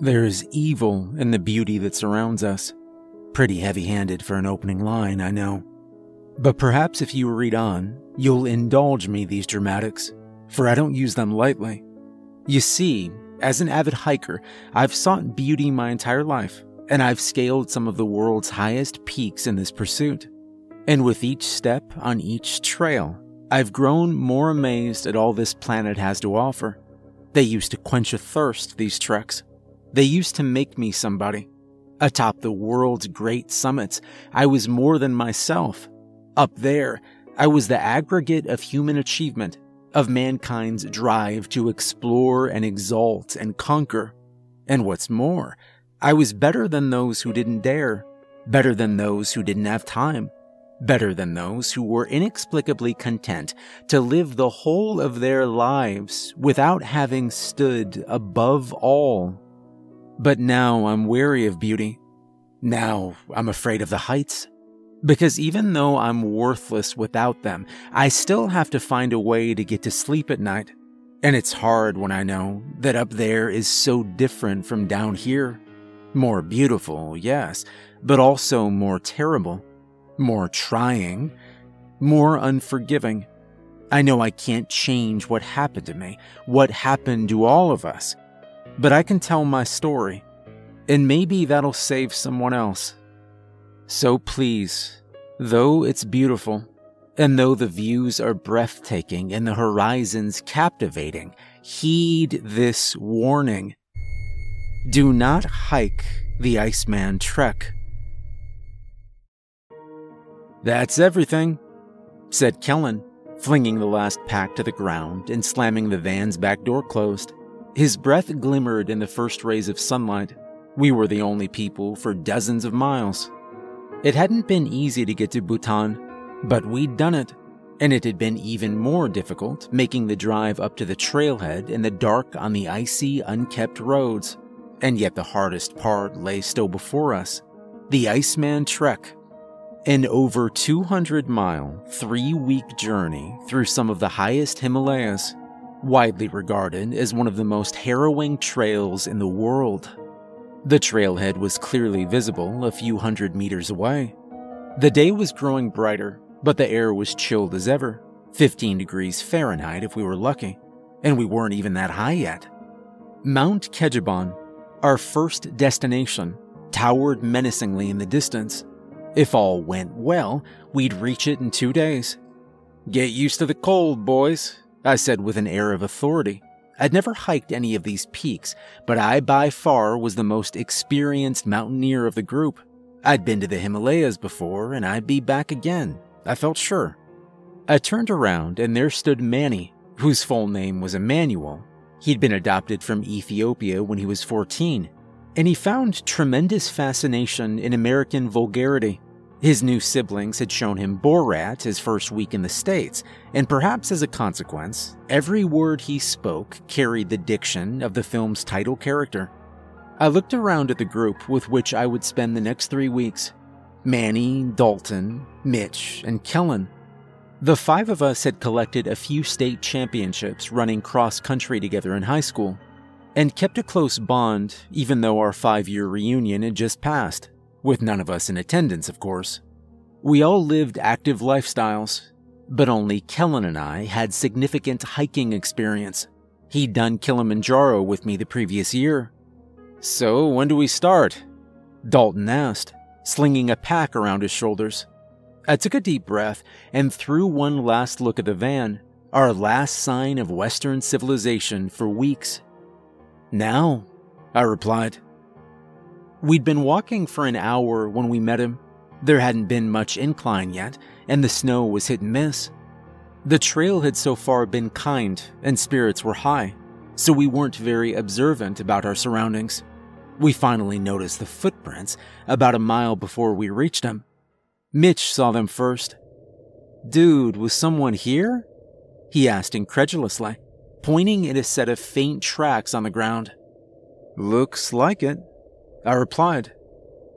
There is evil in the beauty that surrounds us. Pretty heavy-handed for an opening line, I know. But perhaps if you read on, you'll indulge me these dramatics, for I don't use them lightly. You see, as an avid hiker, I've sought beauty my entire life, and I've scaled some of the world's highest peaks in this pursuit. And with each step on each trail, I've grown more amazed at all this planet has to offer. They used to quench a thirst, these treks. They used to make me somebody. Atop the world's great summits, I was more than myself. Up there, I was the aggregate of human achievement, of mankind's drive to explore and exalt and conquer. And what's more, I was better than those who didn't dare, better than those who didn't have time, better than those who were inexplicably content to live the whole of their lives without having stood above all. But now I'm weary of beauty. Now I'm afraid of the heights. Because even though I'm worthless without them, I still have to find a way to get to sleep at night. And it's hard when I know that up there is so different from down here. More beautiful, yes, but also more terrible. More trying, more unforgiving. I know I can't change what happened to me, what happened to all of us, but I can tell my story, and maybe that'll save someone else. So please, though it's beautiful, and though the views are breathtaking and the horizons captivating, heed this warning. Do not hike the Iceman Trek. "That's everything," said Kellen, flinging the last pack to the ground and slamming the van's back door closed. His breath glimmered in the first rays of sunlight. We were the only people for dozens of miles. It hadn't been easy to get to Bhutan, but we'd done it, and it had been even more difficult making the drive up to the trailhead in the dark on the icy, unkept roads. And yet the hardest part lay still before us, the Iceman Trek. An over 200-mile, three-week journey through some of the highest Himalayas, widely regarded as one of the most harrowing trails in the world. The trailhead was clearly visible a few hundred meters away. The day was growing brighter, but the air was chilled as ever, 15 degrees Fahrenheit if we were lucky, and we weren't even that high yet. Mount Kedjabon, our first destination, towered menacingly in the distance. If all went well, we'd reach it in 2 days. "Get used to the cold, boys," I said with an air of authority. I'd never hiked any of these peaks, but I by far was the most experienced mountaineer of the group. I'd been to the Himalayas before, and I'd be back again, I felt sure. I turned around, and there stood Manny, whose full name was Emmanuel. He'd been adopted from Ethiopia when he was 14, and he found tremendous fascination in American vulgarity. His new siblings had shown him Borat his first week in the States, and perhaps as a consequence, every word he spoke carried the diction of the film's title character. I looked around at the group with which I would spend the next 3 weeks: Manny, Dalton, Mitch, and Kellen. The five of us had collected a few state championships running cross-country together in high school, and kept a close bond even though our 5-year reunion had just passed. With none of us in attendance, of course. We all lived active lifestyles, but only Kellen and I had significant hiking experience. He'd done Kilimanjaro with me the previous year. "So, when do we start?" Dalton asked, slinging a pack around his shoulders. I took a deep breath and threw one last look at the van, our last sign of Western civilization for weeks. "Now," I replied. We'd been walking for an hour when we met him. There hadn't been much incline yet, and the snow was hit and miss. The trail had so far been kind, and spirits were high, so we weren't very observant about our surroundings. We finally noticed the footprints about a mile before we reached them. Mitch saw them first. "Dude, was someone here?" he asked incredulously, pointing at a set of faint tracks on the ground. "Looks like it," I replied.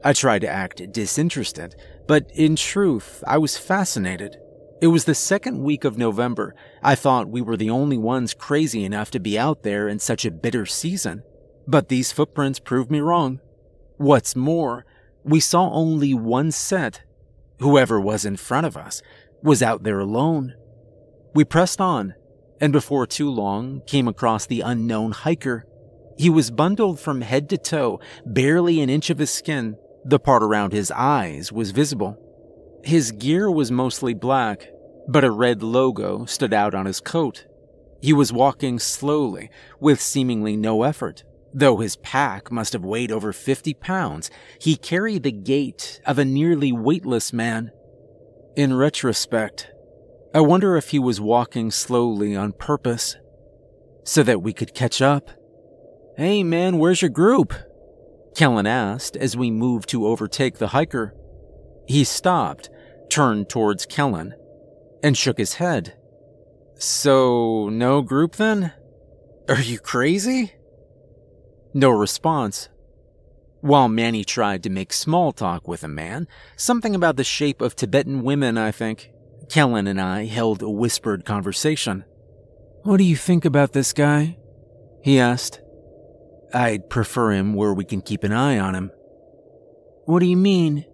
I tried to act disinterested, but in truth, I was fascinated. It was the second week of November. I thought we were the only ones crazy enough to be out there in such a bitter season. But these footprints proved me wrong. What's more, we saw only one set. Whoever was in front of us was out there alone. We pressed on, and before too long came across the unknown hiker. He was bundled from head to toe, barely an inch of his skin. The part around his eyes was visible. His gear was mostly black, but a red logo stood out on his coat. He was walking slowly, with seemingly no effort. Though his pack must have weighed over 50 pounds, he carried the gait of a nearly weightless man. In retrospect, I wonder if he was walking slowly on purpose, so that we could catch up. "Hey man, where's your group?" Kellen asked as we moved to overtake the hiker. He stopped, turned towards Kellen, and shook his head. "So, no group then? Are you crazy?" No response. While Manny tried to make small talk with a man, something about the shape of Tibetan women, I think, Kellen and I held a whispered conversation. "What do you think about this guy?" he asked. "I'd prefer him where we can keep an eye on him." "What do you mean?"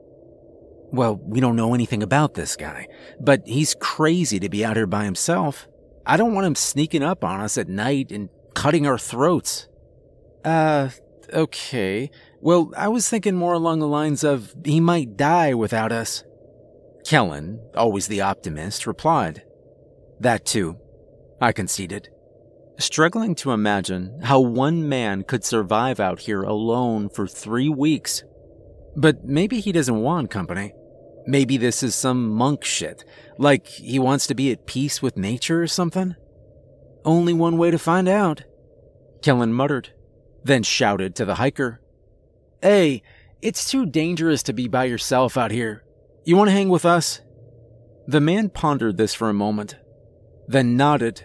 "Well, we don't know anything about this guy, but he's crazy to be out here by himself. I don't want him sneaking up on us at night and cutting our throats." Okay. Well, I was thinking more along the lines of, he might die without us." Kellen, always the optimist, replied. "That too," I conceded, struggling to imagine how one man could survive out here alone for 3 weeks. But maybe he doesn't want company. Maybe this is some monk shit, like he wants to be at peace with nature or something? "Only one way to find out," Kellen muttered, then shouted to the hiker. "Hey, it's too dangerous to be by yourself out here. You want to hang with us?" The man pondered this for a moment, then nodded,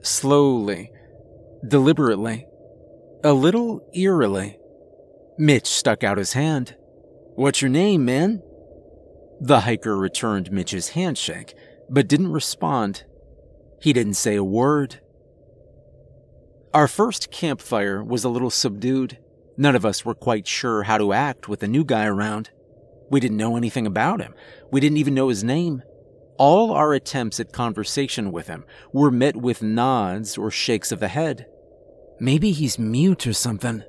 slowly, deliberately, a little eerily. Mitch stuck out his hand. "What's your name, man?" The hiker returned Mitch's handshake, but didn't respond. He didn't say a word. Our first campfire was a little subdued. None of us were quite sure how to act with the new guy around. We didn't know anything about him. We didn't even know his name. All our attempts at conversation with him were met with nods or shakes of the head. "Maybe he's mute or something,"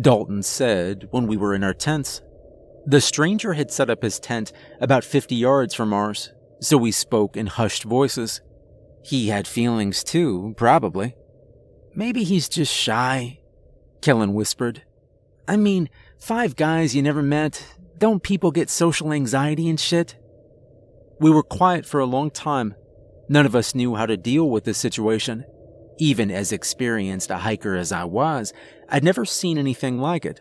Dalton said when we were in our tents. The stranger had set up his tent about 50 yards from ours, so we spoke in hushed voices. He had feelings too, probably. "Maybe he's just shy," Kellen whispered. "I mean, 5 guys you never met, don't people get social anxiety and shit?" We were quiet for a long time. None of us knew how to deal with this situation. Even as experienced a hiker as I was, I'd never seen anything like it.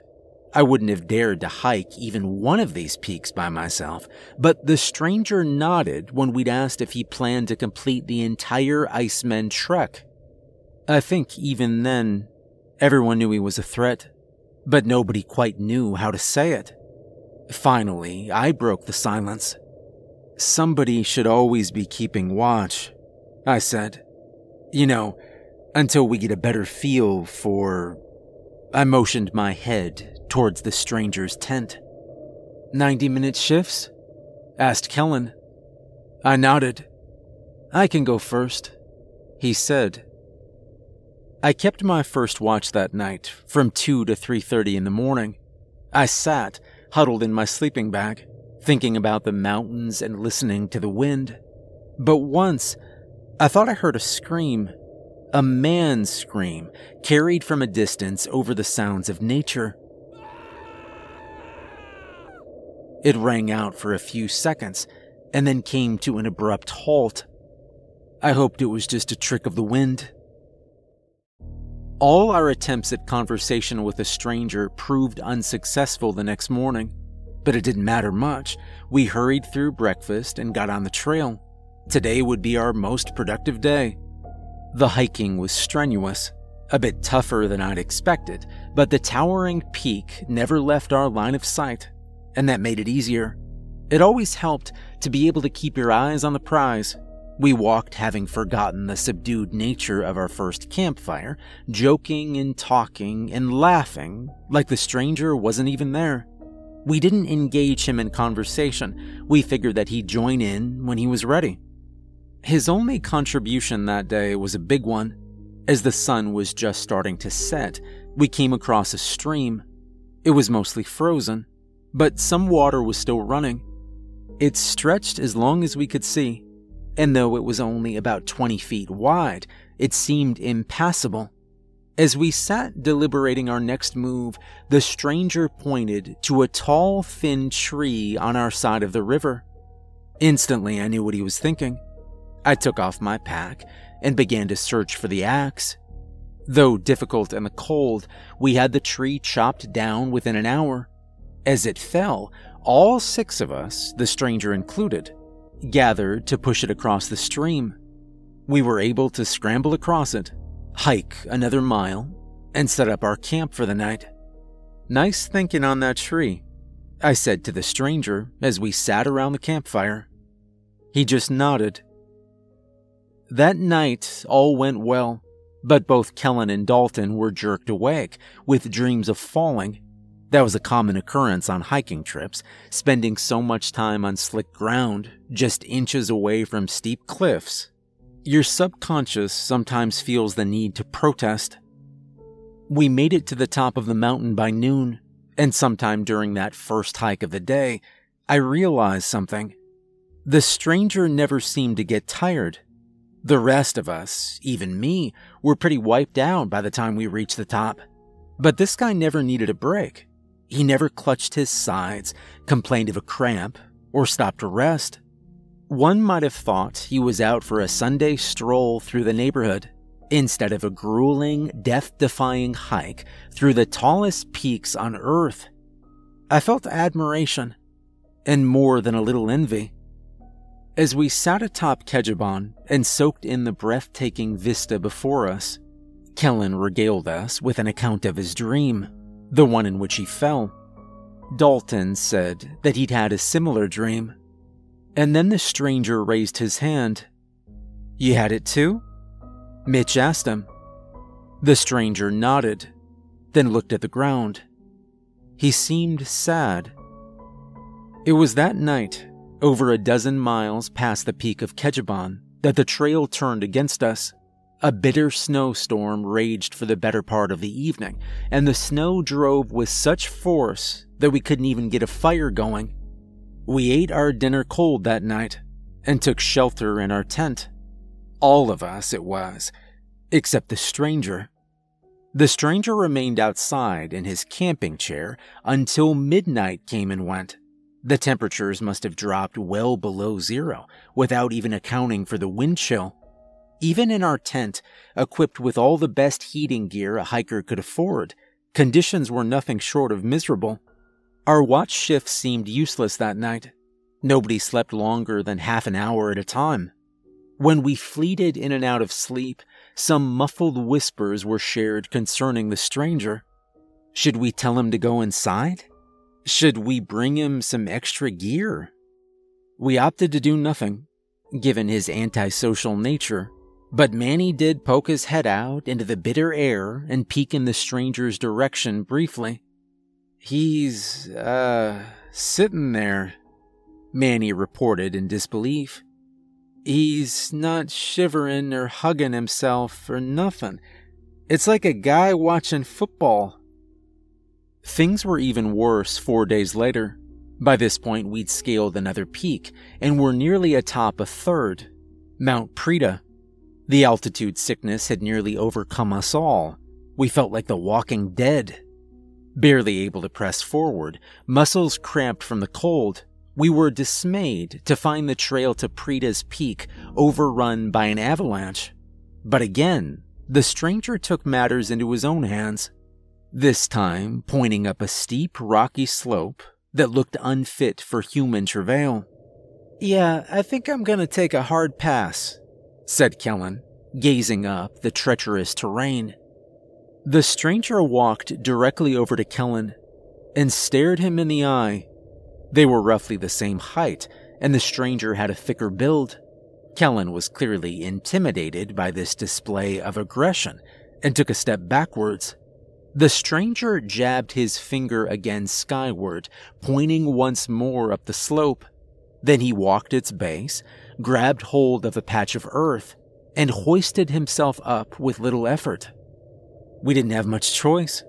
I wouldn't have dared to hike even one of these peaks by myself, but the stranger nodded when we'd asked if he planned to complete the entire Iceman Trek. I think even then, everyone knew he was a threat, but nobody quite knew how to say it. Finally, I broke the silence. "Somebody should always be keeping watch," I said. "You know, until we get a better feel for..." I motioned my head towards the stranger's tent. "90-minute shifts?" asked Kellen. I nodded. "I can go first," he said. I kept my first watch that night from 2 to 3:30 in the morning. I sat, huddled in my sleeping bag, thinking about the mountains and listening to the wind. But once, I thought I heard a scream, a man's scream, carried from a distance over the sounds of nature. It rang out for a few seconds, and then came to an abrupt halt. I hoped it was just a trick of the wind. All our attempts at conversation with a stranger proved unsuccessful the next morning. But it didn't matter much. We hurried through breakfast and got on the trail. Today would be our most productive day. The hiking was strenuous, a bit tougher than I'd expected, but the towering peak never left our line of sight, and that made it easier. It always helped to be able to keep your eyes on the prize. We walked, having forgotten the subdued nature of our first campfire, joking and talking and laughing like the stranger wasn't even there. We didn't engage him in conversation. We figured that he'd join in when he was ready. His only contribution that day was a big one. As the sun was just starting to set, we came across a stream. It was mostly frozen, but some water was still running. It stretched as long as we could see, and though it was only about 20 feet wide, it seemed impassable. As we sat deliberating our next move, the stranger pointed to a tall, thin tree on our side of the river. Instantly, I knew what he was thinking. I took off my pack and began to search for the axe. Though difficult in the cold, we had the tree chopped down within an hour. As it fell, all 6 of us, the stranger included, gathered to push it across the stream. We were able to scramble across it, hike another mile, and set up our camp for the night. "Nice thinking on that tree," I said to the stranger as we sat around the campfire. He just nodded. That night all went well, but both Kellen and Dalton were jerked awake with dreams of falling. That was a common occurrence on hiking trips, spending so much time on slick ground, just inches away from steep cliffs. Your subconscious sometimes feels the need to protest. We made it to the top of the mountain by noon, and sometime during that first hike of the day, I realized something. The stranger never seemed to get tired. The rest of us, even me, were pretty wiped out by the time we reached the top. But this guy never needed a break. He never clutched his sides, complained of a cramp, or stopped to rest. One might have thought he was out for a Sunday stroll through the neighborhood, instead of a grueling, death-defying hike through the tallest peaks on Earth. I felt admiration, and more than a little envy. As we sat atop Kedjabon and soaked in the breathtaking vista before us, Kellen regaled us with an account of his dream, the one in which he fell. Dalton said that he'd had a similar dream. And then the stranger raised his hand. "You had it too?" Mitch asked him. The stranger nodded, then looked at the ground. He seemed sad. It was that night, over a dozen miles past the peak of Kedjabon, that the trail turned against us. A bitter snowstorm raged for the better part of the evening, and the snow drove with such force that we couldn't even get a fire going. We ate our dinner cold that night and took shelter in our tent. All of us, it was, except the stranger. The stranger remained outside in his camping chair until midnight came and went. The temperatures must have dropped well below zero without even accounting for the wind chill. Even in our tent, equipped with all the best heating gear a hiker could afford, conditions were nothing short of miserable. Our watch shifts seemed useless that night. Nobody slept longer than half an hour at a time. When we fleeted in and out of sleep, some muffled whispers were shared concerning the stranger. Should we tell him to go inside? Should we bring him some extra gear? We opted to do nothing, given his antisocial nature, but Manny did poke his head out into the bitter air and peek in the stranger's direction briefly. "He's, sitting there," Manny reported in disbelief. "He's not shivering or hugging himself or nothing. It's like a guy watching football." Things were even worse 4 days later. By this point, we'd scaled another peak and were nearly atop a third, Mount Prida. The altitude sickness had nearly overcome us all. We felt like the walking dead. Barely able to press forward, muscles cramped from the cold, we were dismayed to find the trail to Prida's peak overrun by an avalanche. But again, the stranger took matters into his own hands, this time pointing up a steep, rocky slope that looked unfit for human travail. "Yeah, I think I'm gonna take a hard pass," said Kellen, gazing up the treacherous terrain. The stranger walked directly over to Kellen and stared him in the eye. They were roughly the same height, and the stranger had a thicker build. Kellen was clearly intimidated by this display of aggression and took a step backwards. The stranger jabbed his finger again skyward, pointing once more up the slope. Then he walked its base, grabbed hold of a patch of earth, and hoisted himself up with little effort. We didn't have much choice.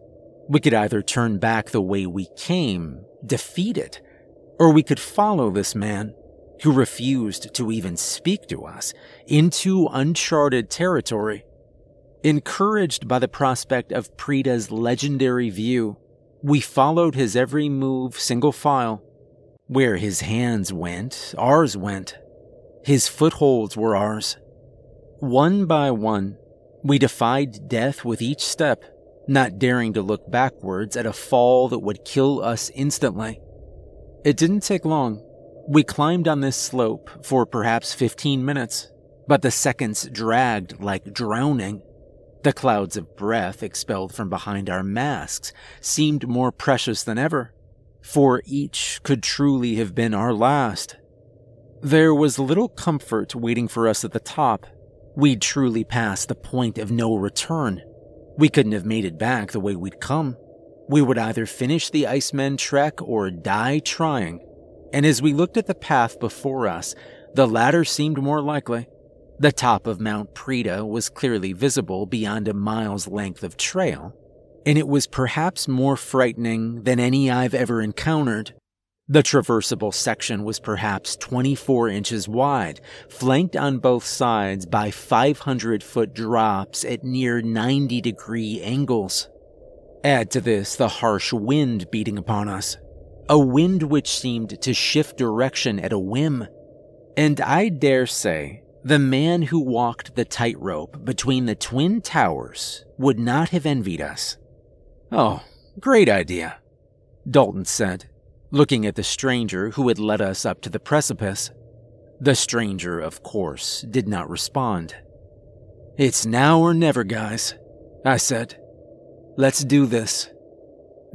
We could either turn back the way we came, defeated, or we could follow this man, who refused to even speak to us, into uncharted territory. Encouraged by the prospect of Prida's legendary view, we followed his every move single file. Where his hands went, ours went. His footholds were ours. One by one, we defied death with each step, not daring to look backwards at a fall that would kill us instantly. It didn't take long. We climbed on this slope for perhaps 15 minutes, but the seconds dragged like drowning. The clouds of breath expelled from behind our masks seemed more precious than ever, for each could truly have been our last. There was little comfort waiting for us at the top. We'd truly passed the point of no return. We couldn't have made it back the way we'd come. We would either finish the Iceman Trek or die trying. And as we looked at the path before us, the latter seemed more likely. The top of Mount Prida was clearly visible beyond a mile's length of trail, and it was perhaps more frightening than any I've ever encountered. The traversable section was perhaps 24 inches wide, flanked on both sides by 500-foot drops at near 90-degree angles. Add to this the harsh wind beating upon us. A wind which seemed to shift direction at a whim. And I dare say, the man who walked the tightrope between the Twin Towers would not have envied us. "Oh, great idea," Dalton said, looking at the stranger who had led us up to the precipice. The stranger, of course, did not respond. "It's now or never, guys," I said. "Let's do this."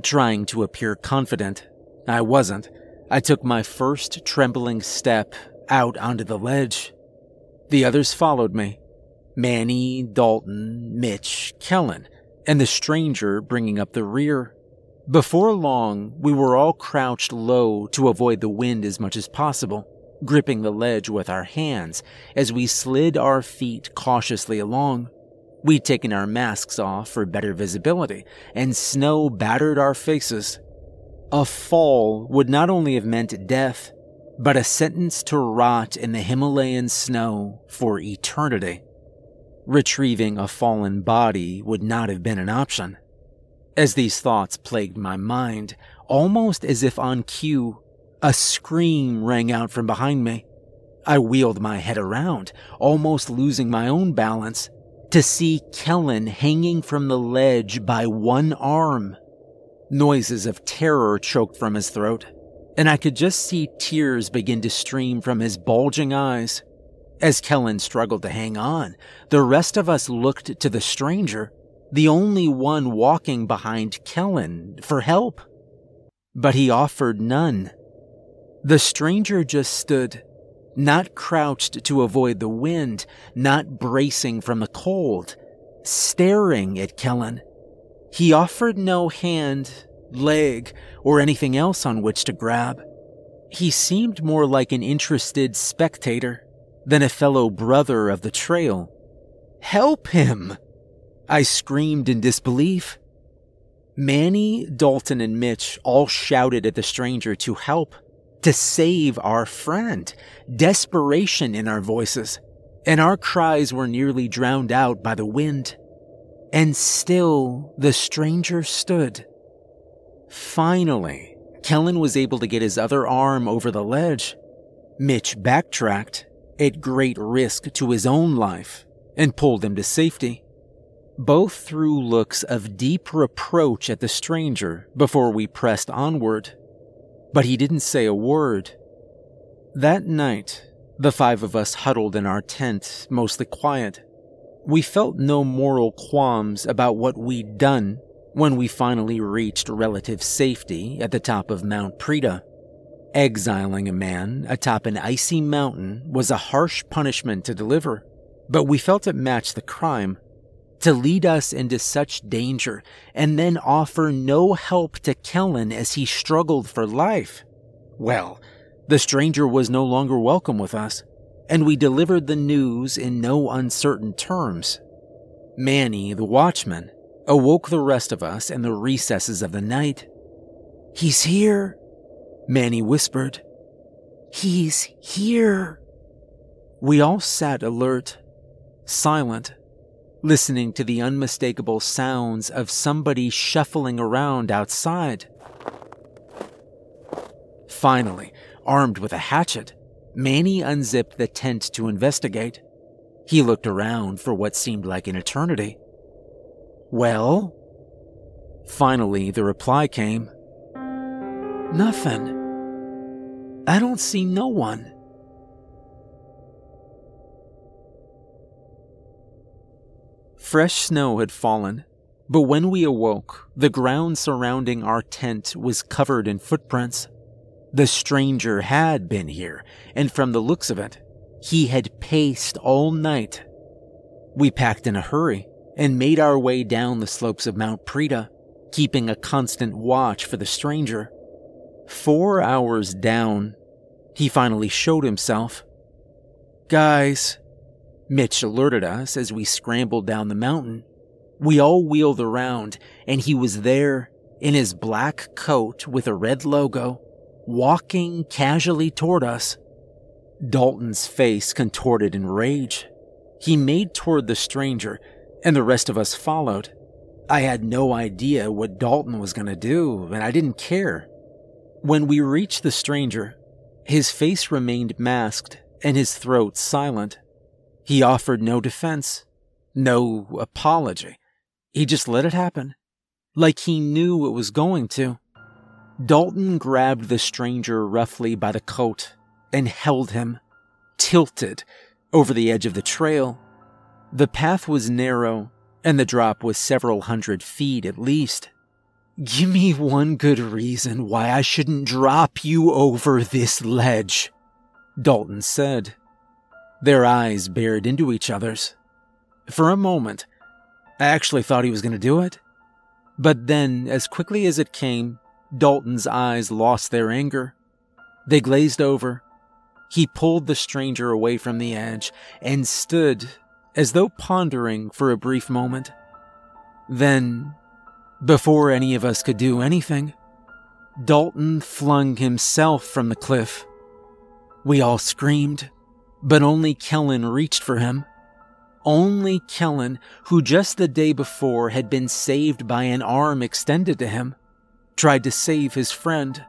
Trying to appear confident, I wasn't. I took my first trembling step out onto the ledge. The others followed me. Manny, Dalton, Mitch, Kellen, and the stranger bringing up the rear. Before long, we were all crouched low to avoid the wind as much as possible, gripping the ledge with our hands as we slid our feet cautiously along. We'd taken our masks off for better visibility, and snow battered our faces. A fall would not only have meant death, but a sentence to rot in the Himalayan snow for eternity. Retrieving a fallen body would not have been an option. As these thoughts plagued my mind, almost as if on cue, a scream rang out from behind me. I wheeled my head around, almost losing my own balance, to see Kellen hanging from the ledge by one arm. Noises of terror choked from his throat, and I could just see tears begin to stream from his bulging eyes. As Kellen struggled to hang on, the rest of us looked to the stranger, the only one walking behind Kellen, for help. But he offered none. The stranger just stood, not crouched to avoid the wind, not bracing from the cold, staring at Kellen. He offered no hand, leg, or anything else on which to grab. He seemed more like an interested spectator than a fellow brother of the trail. "Help him!" I screamed in disbelief. Manny, Dalton, and Mitch all shouted at the stranger to help, to save our friend, desperation in our voices, and our cries were nearly drowned out by the wind. And still, the stranger stood. Finally, Kellen was able to get his other arm over the ledge. Mitch backtracked, at great risk to his own life, and pulled him to safety. Both threw looks of deep reproach at the stranger before we pressed onward, but he didn't say a word. That night, the five of us huddled in our tent, mostly quiet. We felt no moral qualms about what we'd done when we finally reached relative safety at the top of Mount Prida. Exiling a man atop an icy mountain was a harsh punishment to deliver, but we felt it matched the crime. To lead us into such danger and then offer no help to Kellen as he struggled for life. Well, the stranger was no longer welcome with us, and we delivered the news in no uncertain terms. Manny, the watchman, awoke the rest of us in the recesses of the night. "He's here," Manny whispered. "He's here." We all sat alert, silent, listening to the unmistakable sounds of somebody shuffling around outside. Finally, armed with a hatchet, Manny unzipped the tent to investigate. He looked around for what seemed like an eternity. "Well?" Finally, the reply came. "Nothing. I don't see no one." Fresh snow had fallen, but when we awoke, the ground surrounding our tent was covered in footprints. The stranger had been here, and from the looks of it, he had paced all night. We packed in a hurry and made our way down the slopes of Mount Prida, keeping a constant watch for the stranger. 4 hours down, he finally showed himself. "Guys," Mitch alerted us as we scrambled down the mountain. We all wheeled around, and he was there, in his black coat with a red logo, walking casually toward us. Dalton's face contorted in rage. He made toward the stranger, and the rest of us followed. I had no idea what Dalton was going to do, and I didn't care. When we reached the stranger, his face remained masked and his throat silent. He offered no defense, no apology. He just let it happen, like he knew it was going to. Dalton grabbed the stranger roughly by the coat and held him, tilted, over the edge of the trail. The path was narrow, and the drop was several hundred feet at least. "Give me one good reason why I shouldn't drop you over this ledge," Dalton said. Their eyes bared into each other's. For a moment, I actually thought he was going to do it. But then, as quickly as it came, Dalton's eyes lost their anger. They glazed over. He pulled the stranger away from the edge and stood, as though pondering for a brief moment. Then, before any of us could do anything, Dalton flung himself from the cliff. We all screamed, but only Kellen reached for him. Only Kellen, who just the day before had been saved by an arm extended to him, tried to save his friend.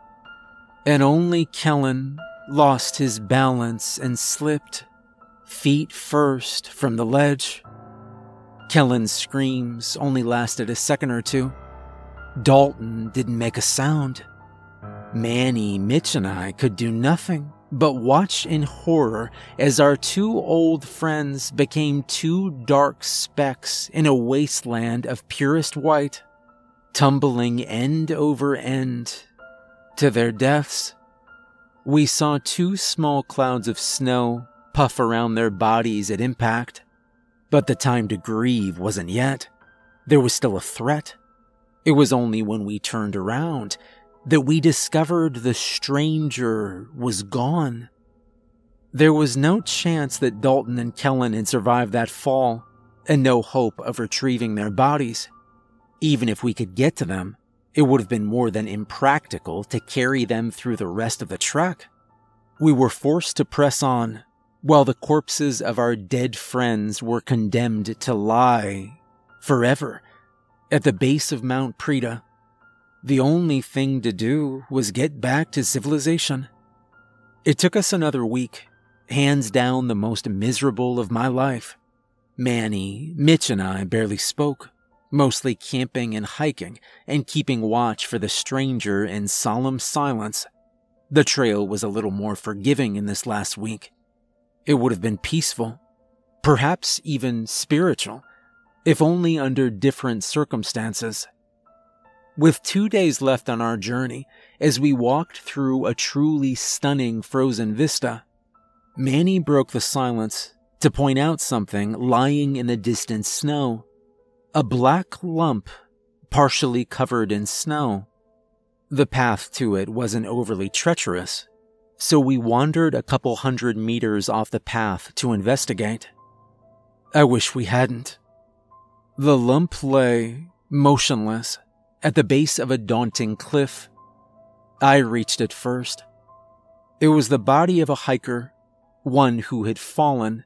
And only Kellen lost his balance and slipped, feet first, from the ledge. Kellen's screams only lasted a second or two. Dalton didn't make a sound. Manny, Mitch, and I could do nothing but watch in horror as our two old friends became two dark specks in a wasteland of purest white, tumbling end over end to their deaths. We saw two small clouds of snow puff around their bodies at impact, but the time to grieve wasn't yet. There was still a threat. It was only when we turned around that we discovered the stranger was gone. There was no chance that Dalton and Kellen had survived that fall, and no hope of retrieving their bodies. Even if we could get to them, it would have been more than impractical to carry them through the rest of the trek. We were forced to press on, while the corpses of our dead friends were condemned to lie forever at the base of Mount Prida. The only thing to do was get back to civilization. It took us another week, hands down the most miserable of my life. Manny, Mitch, and I barely spoke, mostly camping and hiking and keeping watch for the stranger in solemn silence. The trail was a little more forgiving in this last week. It would have been peaceful, perhaps even spiritual, if only under different circumstances. With 2 days left on our journey, as we walked through a truly stunning frozen vista, Manny broke the silence to point out something lying in the distant snow. A black lump, partially covered in snow. The path to it wasn't overly treacherous, so we wandered a couple hundred meters off the path to investigate. I wish we hadn't. The lump lay, motionless, at the base of a daunting cliff. I reached it first. It was the body of a hiker, one who had fallen,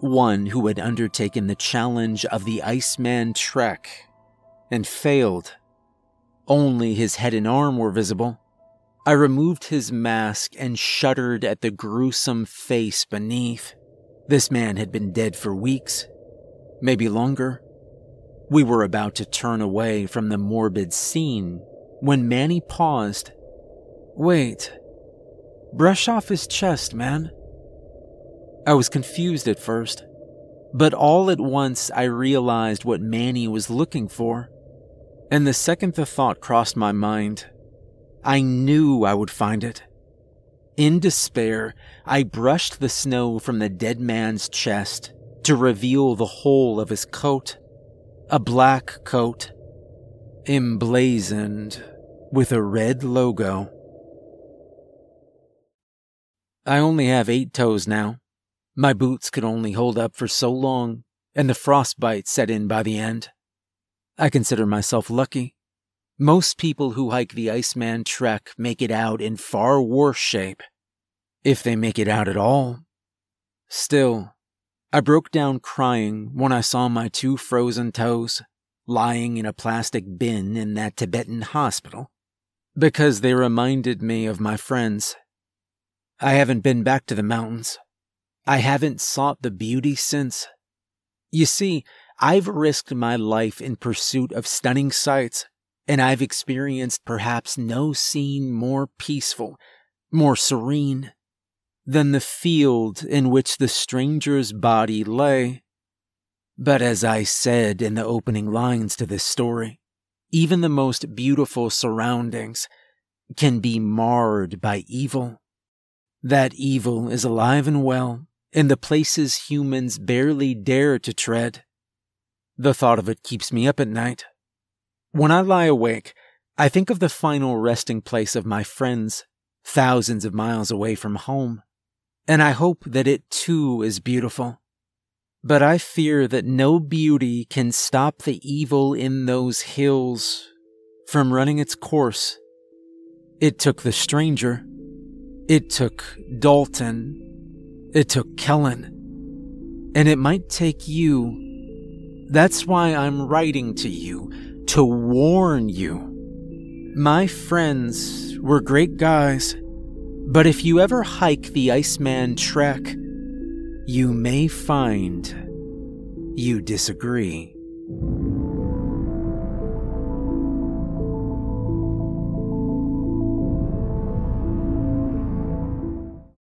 one who had undertaken the challenge of the Iceman Trek and failed. Only his head and arm were visible. I removed his mask and shuddered at the gruesome face beneath. This man had been dead for weeks, maybe longer. We were about to turn away from the morbid scene when Manny paused. "Wait, brush off his chest, man." I was confused at first, but all at once I realized what Manny was looking for. And the second the thought crossed my mind, I knew I would find it. In despair, I brushed the snow from the dead man's chest to reveal the whole of his coat, a black coat, emblazoned with a red logo. I only have 8 toes now. My boots could only hold up for so long, and the frostbite set in by the end. I consider myself lucky. Most people who hike the Iceman Trek make it out in far worse shape, if they make it out at all. Still, I broke down crying when I saw my 2 frozen toes lying in a plastic bin in that Tibetan hospital, because they reminded me of my friends. I haven't been back to the mountains. I haven't sought the beauty since. You see, I've risked my life in pursuit of stunning sights, and I've experienced perhaps no scene more peaceful, more serene, than the field in which the stranger's body lay. But as I said in the opening lines to this story, even the most beautiful surroundings can be marred by evil. That evil is alive and well in the places humans barely dare to tread. The thought of it keeps me up at night. When I lie awake, I think of the final resting place of my friends, thousands of miles away from home, and I hope that it too is beautiful. But I fear that no beauty can stop the evil in those hills from running its course. It took the stranger. It took Dalton. It took Kellen. And it might take you. That's why I'm writing to you, to warn you. My friends were great guys, but if you ever hike the Iceman Trek, you may find you disagree.